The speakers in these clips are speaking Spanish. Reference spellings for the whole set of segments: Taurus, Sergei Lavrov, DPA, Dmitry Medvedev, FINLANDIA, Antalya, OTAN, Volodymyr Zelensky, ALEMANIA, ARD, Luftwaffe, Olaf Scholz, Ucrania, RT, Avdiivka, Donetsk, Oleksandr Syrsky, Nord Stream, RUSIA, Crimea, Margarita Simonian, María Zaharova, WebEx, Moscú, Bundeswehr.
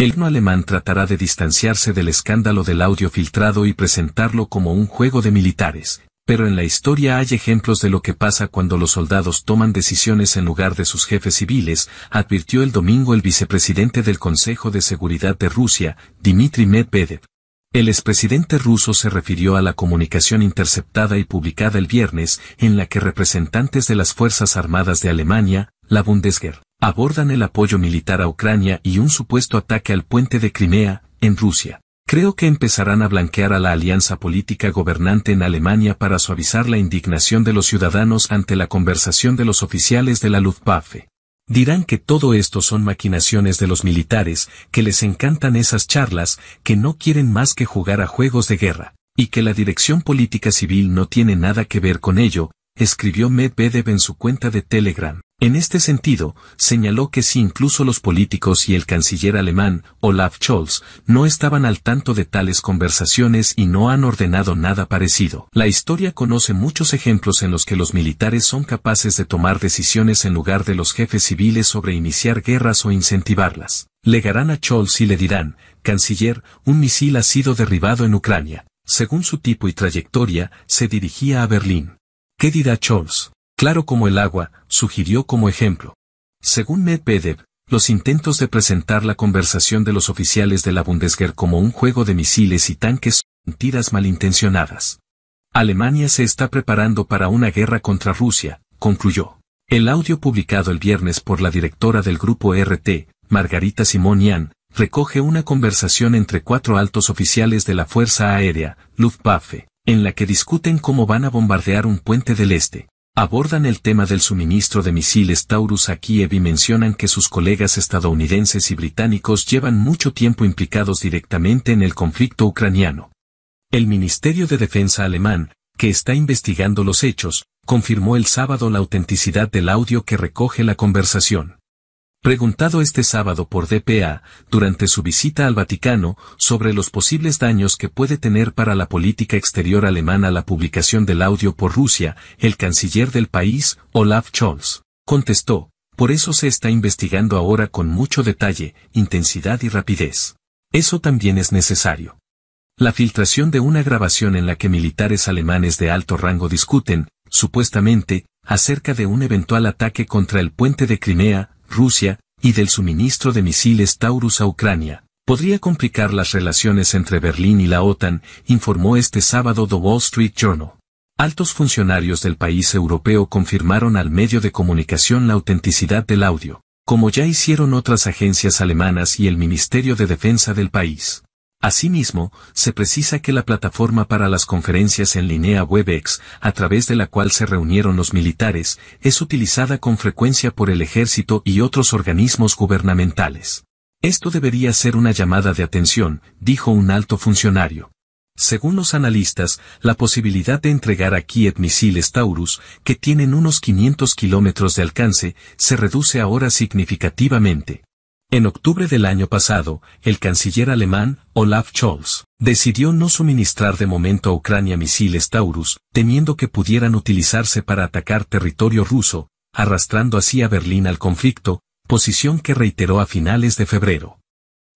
El gobierno alemán tratará de distanciarse del escándalo del audio filtrado y presentarlo como un juego de militares, pero en la historia hay ejemplos de lo que pasa cuando los soldados toman decisiones en lugar de sus jefes civiles, advirtió el domingo el vicepresidente del Consejo de Seguridad de Rusia, Dmitry Medvedev. El expresidente ruso se refirió a la comunicación interceptada y publicada el viernes, en la que representantes de las Fuerzas Armadas de Alemania, la Bundeswehr, abordan el apoyo militar a Ucrania y un supuesto ataque al puente de Crimea, en Rusia. Creo que empezarán a blanquear a la alianza política gobernante en Alemania para suavizar la indignación de los ciudadanos ante la conversación de los oficiales de la Luftwaffe. Dirán que todo esto son maquinaciones de los militares, que les encantan esas charlas, que no quieren más que jugar a juegos de guerra, y que la dirección política civil no tiene nada que ver con ello, escribió Medvedev en su cuenta de Telegram. En este sentido, señaló que si incluso los políticos y el canciller alemán, Olaf Scholz, no estaban al tanto de tales conversaciones y no han ordenado nada parecido. La historia conoce muchos ejemplos en los que los militares son capaces de tomar decisiones en lugar de los jefes civiles sobre iniciar guerras o incentivarlas. Llegarán a Scholz y le dirán, canciller, un misil ha sido derribado en Ucrania. Según su tipo y trayectoria, se dirigía a Berlín. ¿Qué dirá Scholz? Claro como el agua, sugirió como ejemplo. Según Medvedev, los intentos de presentar la conversación de los oficiales de la Bundeswehr como un juego de misiles y tanques son mentiras malintencionadas. Alemania se está preparando para una guerra contra Rusia, concluyó. El audio publicado el viernes por la directora del grupo RT, Margarita Simonian, recoge una conversación entre cuatro altos oficiales de la Fuerza Aérea, Luftwaffe, en la que discuten cómo van a bombardear un puente del este. Abordan el tema del suministro de misiles Taurus a Kiev y mencionan que sus colegas estadounidenses y británicos llevan mucho tiempo implicados directamente en el conflicto ucraniano. El Ministerio de Defensa alemán, que está investigando los hechos, confirmó el sábado la autenticidad del audio que recoge la conversación. Preguntado este sábado por DPA, durante su visita al Vaticano, sobre los posibles daños que puede tener para la política exterior alemana la publicación del audio por Rusia, el canciller del país, Olaf Scholz, contestó, por eso se está investigando ahora con mucho detalle, intensidad y rapidez. Eso también es necesario. La filtración de una grabación en la que militares alemanes de alto rango discuten, supuestamente, acerca de un eventual ataque contra el puente de Crimea, Rusia, y del suministro de misiles Taurus a Ucrania, podría complicar las relaciones entre Berlín y la OTAN, informó este sábado The Wall Street Journal. Altos funcionarios del país europeo confirmaron al medio de comunicación la autenticidad del audio, como ya hicieron otras agencias alemanas y el Ministerio de Defensa del país. Asimismo, se precisa que la plataforma para las conferencias en línea WebEx, a través de la cual se reunieron los militares, es utilizada con frecuencia por el ejército y otros organismos gubernamentales. Esto debería ser una llamada de atención, dijo un alto funcionario. Según los analistas, la posibilidad de entregar a Kiev misiles Taurus, que tienen unos 500 kilómetros de alcance, se reduce ahora significativamente. En octubre del año pasado, el canciller alemán, Olaf Scholz, decidió no suministrar de momento a Ucrania misiles Taurus, temiendo que pudieran utilizarse para atacar territorio ruso, arrastrando así a Berlín al conflicto, posición que reiteró a finales de febrero.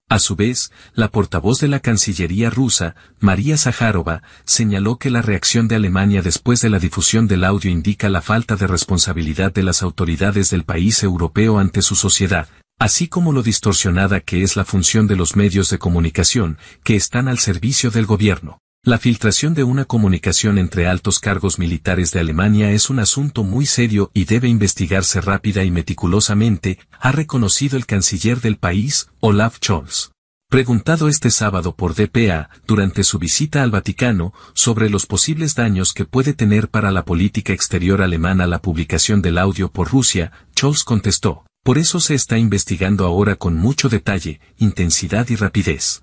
A su vez, la portavoz de la Cancillería rusa, María Zaharova, señaló que la reacción de Alemania después de la difusión del audio indica la falta de responsabilidad de las autoridades del país europeo ante su sociedad, así como lo distorsionada que es la función de los medios de comunicación, que están al servicio del gobierno. La filtración de una comunicación entre altos cargos militares de Alemania es un asunto muy serio y debe investigarse rápida y meticulosamente, ha reconocido el canciller del país, Olaf Scholz. Preguntado este sábado por DPA, durante su visita al Vaticano, sobre los posibles daños que puede tener para la política exterior alemana la publicación del audio por Rusia, Scholz contestó, por eso se está investigando ahora con mucho detalle, intensidad y rapidez.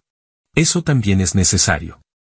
Eso también es necesario.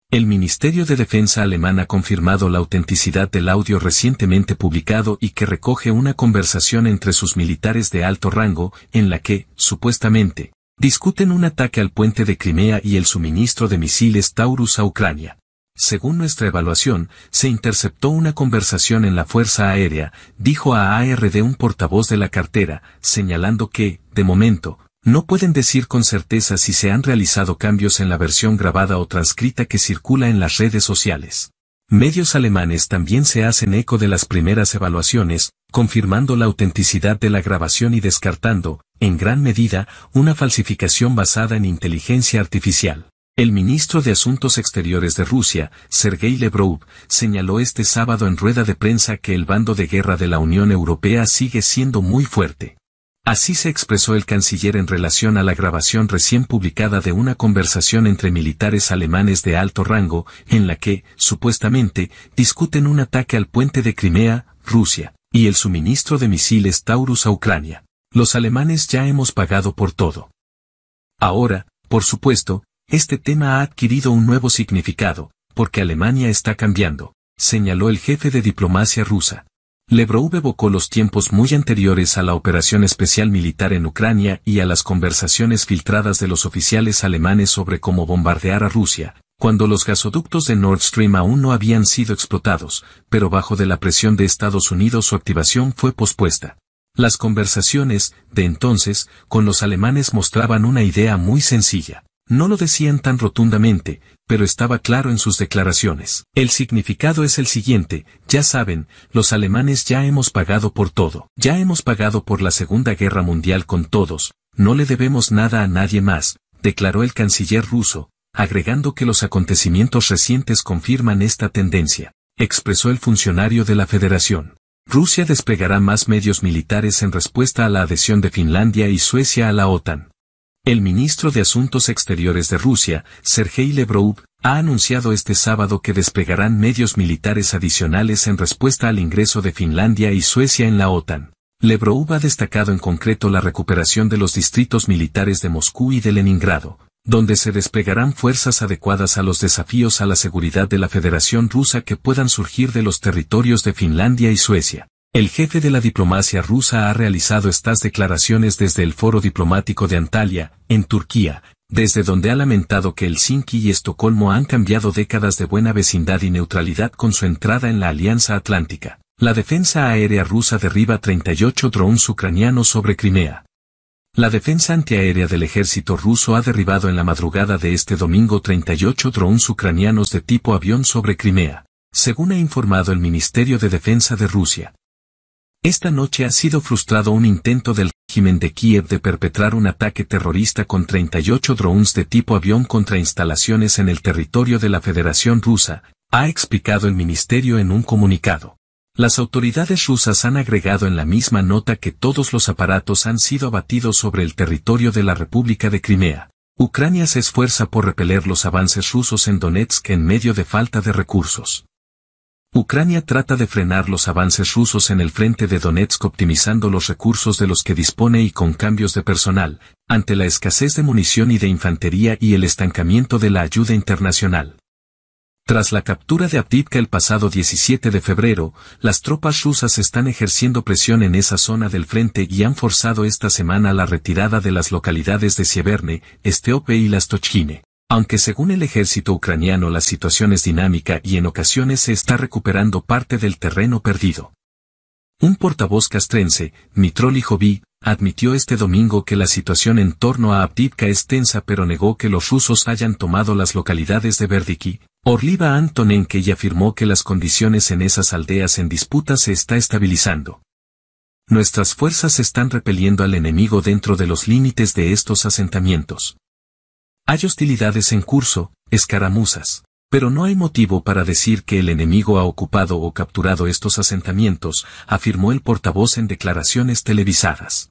El Ministerio de Defensa alemán ha confirmado la autenticidad del audio recientemente publicado y que recoge una conversación entre sus militares de alto rango, en la que, supuestamente, discuten un ataque al puente de Crimea y el suministro de misiles Taurus a Ucrania. Según nuestra evaluación, se interceptó una conversación en la Fuerza Aérea, dijo a ARD un portavoz de la cartera, señalando que, de momento, No pueden decir con certeza si se han realizado cambios en la versión grabada o transcrita que circula en las redes sociales. Medios alemanes también se hacen eco de las primeras evaluaciones, confirmando la autenticidad de la grabación y descartando, en gran medida, una falsificación basada en inteligencia artificial. El ministro de Asuntos Exteriores de Rusia, Sergei Lavrov, señaló este sábado en rueda de prensa que el bando de guerra de la Unión Europea sigue siendo muy fuerte. Así se expresó el canciller en relación a la grabación recién publicada de una conversación entre militares alemanes de alto rango, en la que, supuestamente, discuten un ataque al puente de Crimea, Rusia, y el suministro de misiles Taurus a Ucrania. Los alemanes ya hemos pagado por todo. Ahora, por supuesto, este tema ha adquirido un nuevo significado, porque Alemania está cambiando, señaló el jefe de diplomacia rusa. Lavrov evocó los tiempos muy anteriores a la operación especial militar en Ucrania y a las conversaciones filtradas de los oficiales alemanes sobre cómo bombardear a Rusia, cuando los gasoductos de Nord Stream aún no habían sido explotados, pero bajo de la presión de Estados Unidos su activación fue pospuesta. Las conversaciones, de entonces, con los alemanes mostraban una idea muy sencilla. No lo decían tan rotundamente, pero estaba claro en sus declaraciones. El significado es el siguiente, ya saben, los alemanes ya hemos pagado por todo. Ya hemos pagado por la Segunda Guerra Mundial con todos, no le debemos nada a nadie más, declaró el canciller ruso, agregando que los acontecimientos recientes confirman esta tendencia, expresó el funcionario de la Federación. Rusia desplegará más medios militares en respuesta a la adhesión de Finlandia y Suecia a la OTAN. El ministro de Asuntos Exteriores de Rusia, Sergei Lavrov, ha anunciado este sábado que desplegarán medios militares adicionales en respuesta al ingreso de Finlandia y Suecia en la OTAN. Lavrov ha destacado en concreto la recuperación de los distritos militares de Moscú y de Leningrado, donde se desplegarán fuerzas adecuadas a los desafíos a la seguridad de la Federación Rusa que puedan surgir de los territorios de Finlandia y Suecia. El jefe de la diplomacia rusa ha realizado estas declaraciones desde el foro diplomático de Antalya, en Turquía, desde donde ha lamentado que Helsinki y Estocolmo han cambiado décadas de buena vecindad y neutralidad con su entrada en la Alianza Atlántica. La defensa aérea rusa derriba 38 drones ucranianos sobre Crimea. La defensa antiaérea del ejército ruso ha derribado en la madrugada de este domingo 38 drones ucranianos de tipo avión sobre Crimea, según ha informado el Ministerio de Defensa de Rusia. Esta noche ha sido frustrado un intento del régimen de Kiev de perpetrar un ataque terrorista con 38 drones de tipo avión contra instalaciones en el territorio de la Federación Rusa, ha explicado el ministerio en un comunicado. Las autoridades rusas han agregado en la misma nota que todos los aparatos han sido abatidos sobre el territorio de la República de Crimea. Ucrania se esfuerza por repeler los avances rusos en Donetsk en medio de falta de recursos. Ucrania trata de frenar los avances rusos en el frente de Donetsk optimizando los recursos de los que dispone y con cambios de personal, ante la escasez de munición y de infantería y el estancamiento de la ayuda internacional. Tras la captura de Avdiivka el pasado 17 de febrero, las tropas rusas están ejerciendo presión en esa zona del frente y han forzado esta semana la retirada de las localidades de Sieverne, Steope y Lastochkine. Aunque según el ejército ucraniano la situación es dinámica y en ocasiones se está recuperando parte del terreno perdido. Un portavoz castrense, Dmitry Medvedev, admitió este domingo que la situación en torno a Avdiivka es tensa pero negó que los rusos hayan tomado las localidades de Verdiky, Orliva Antonenke y afirmó que las condiciones en esas aldeas en disputa se está estabilizando. Nuestras fuerzas están repeliendo al enemigo dentro de los límites de estos asentamientos. Hay hostilidades en curso, escaramuzas, pero no hay motivo para decir que el enemigo ha ocupado o capturado estos asentamientos, afirmó el portavoz en declaraciones televisadas.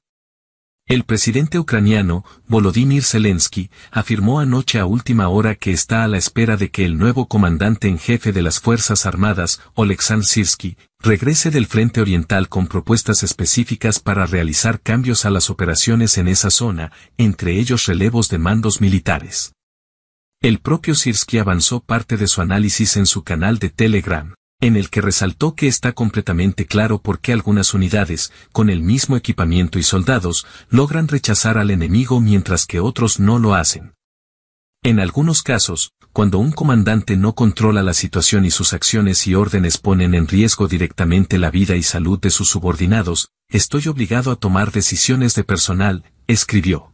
El presidente ucraniano, Volodymyr Zelensky, afirmó anoche a última hora que está a la espera de que el nuevo comandante en jefe de las Fuerzas Armadas, Oleksandr Syrsky, regrese del frente oriental con propuestas específicas para realizar cambios a las operaciones en esa zona, entre ellos relevos de mandos militares. El propio Syrsky avanzó parte de su análisis en su canal de Telegram, en el que resaltó que está completamente claro por qué algunas unidades, con el mismo equipamiento y soldados, logran rechazar al enemigo mientras que otros no lo hacen. En algunos casos, cuando un comandante no controla la situación y sus acciones y órdenes ponen en riesgo directamente la vida y salud de sus subordinados, estoy obligado a tomar decisiones de personal, escribió.